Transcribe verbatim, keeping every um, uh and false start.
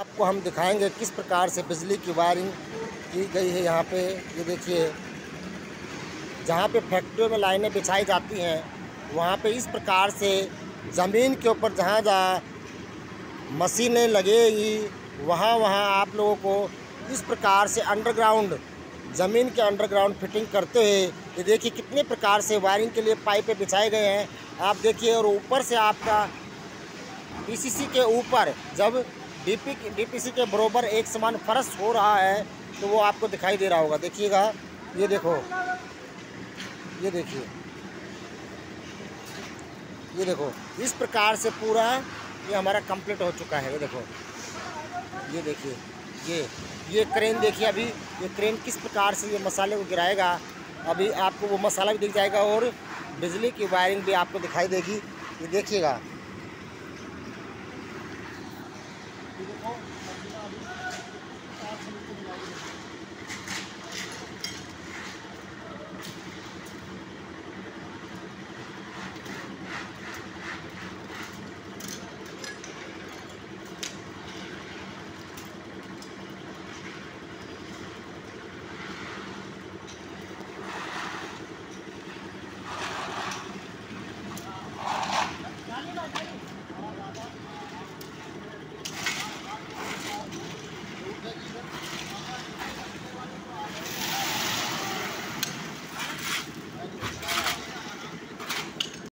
आपको हम दिखाएंगे किस प्रकार से बिजली की वायरिंग की गई है यहाँ पे। ये देखिए, जहाँ पे फैक्ट्रियों में लाइनें बिछाई जाती हैं वहाँ पे इस प्रकार से ज़मीन के ऊपर जहाँ जहाँ मशीनें लगेगी वहाँ वहाँ आप लोगों को इस प्रकार से अंडरग्राउंड ज़मीन के अंडरग्राउंड फिटिंग करते हुए ये देखिए कितने प्रकार से वायरिंग के लिए पाइपें बिछाए गए हैं, आप देखिए। और ऊपर से आपका पीसीसी के ऊपर जब डीपी डीपीसी के बराबर एक समान फर्श हो रहा है तो वो आपको दिखाई दे रहा होगा। देखिएगा, ये देखो, ये देखिए, ये देखो, इस प्रकार से पूरा ये हमारा कंप्लीट हो चुका है। ये देखो, ये देखिए, ये ये क्रेन देखिए, अभी ये क्रेन किस प्रकार से ये मसाले को गिराएगा। अभी आपको वो मसाला भी दिख जाएगा और बिजली की वायरिंग भी आपको दिखाई देगी। ये देखिएगा,